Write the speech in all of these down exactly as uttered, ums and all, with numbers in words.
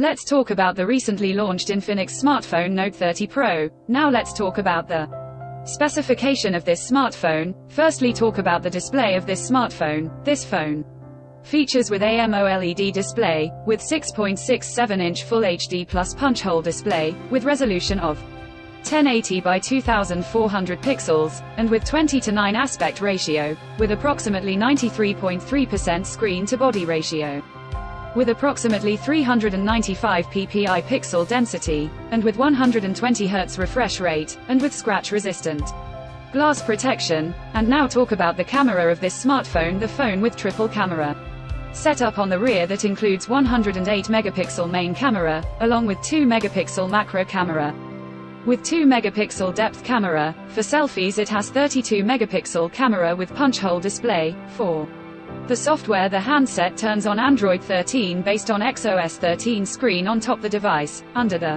Let's talk about the recently launched Infinix smartphone Note thirty Pro. Now let's talk about the specification of this smartphone. Firstly, talk about the display of this smartphone. This phone features with AMOLED display, with six point six seven inch Full H D plus punch hole display, with resolution of ten eighty by two thousand four hundred pixels, and with twenty to nine aspect ratio, with approximately ninety-three point three percent screen to body ratio, with approximately three hundred ninety-five P P I pixel density, and with one hundred twenty hertz refresh rate, and with scratch-resistant glass protection. And now talk about the camera of this smartphone. The phone with triple camera setup on the rear that includes one hundred eight megapixel main camera, along with two megapixel macro camera. With two megapixel depth camera, for selfies it has thirty-two megapixel camera with punch hole display. For the software, the handset turns on Android thirteen based on X O S thirteen screen on top the device. Under the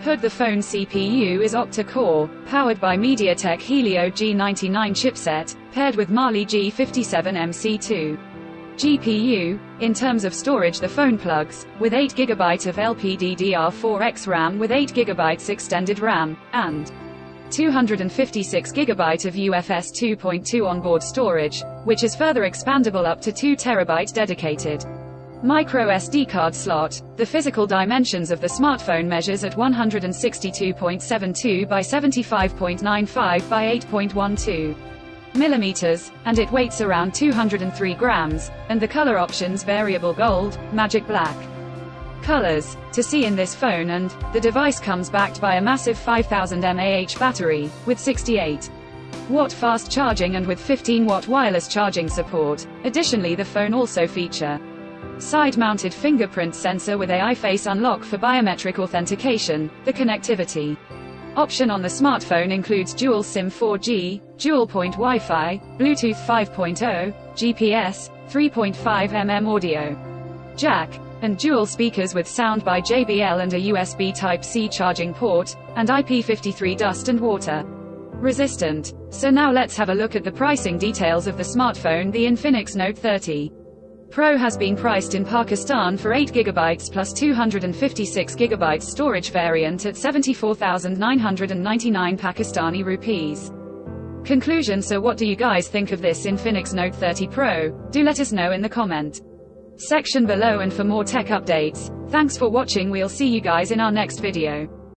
hood, the phone C P U is octa-core, powered by MediaTek Helio G ninety-nine chipset, paired with Mali G fifty-seven M C two G P U. In terms of storage, the phone plugs with eight gigabytes of L P D D R four X RAM with eight gigabytes extended RAM, and two hundred fifty-six gigabytes of U F S two point two onboard storage, which is further expandable up to two terabyte dedicated micro S D card slot. The physical dimensions of the smartphone measures at one hundred sixty-two point seven two by seventy-five point nine five by eight point one two millimeters, and it weighs around two hundred three grams, and the color options variable gold, magic black colors to see in this phone. And the device comes backed by a massive five thousand milliamp hour battery, with sixty-eight watt fast charging and with fifteen watt wireless charging support. Additionally, the phone also feature side-mounted fingerprint sensor with A I face unlock for biometric authentication. The connectivity option on the smartphone includes dual SIM four G, dual point Wi-Fi, Bluetooth five point oh, G P S, three point five millimeter audio jack, and dual speakers with sound by J B L and a U S B Type C charging port, and I P five three dust and water resistant. So now let's have a look at the pricing details of the smartphone. The Infinix Note thirty Pro has been priced in Pakistan for eight gigabytes plus two hundred fifty-six gigabytes storage variant at seventy-four thousand nine hundred ninety-nine Pakistani rupees. Conclusion: so what do you guys think of this Infinix Note thirty Pro? Do let us know in the comment section below, and for more tech updates, thanks for watching. We'll see you guys in our next video.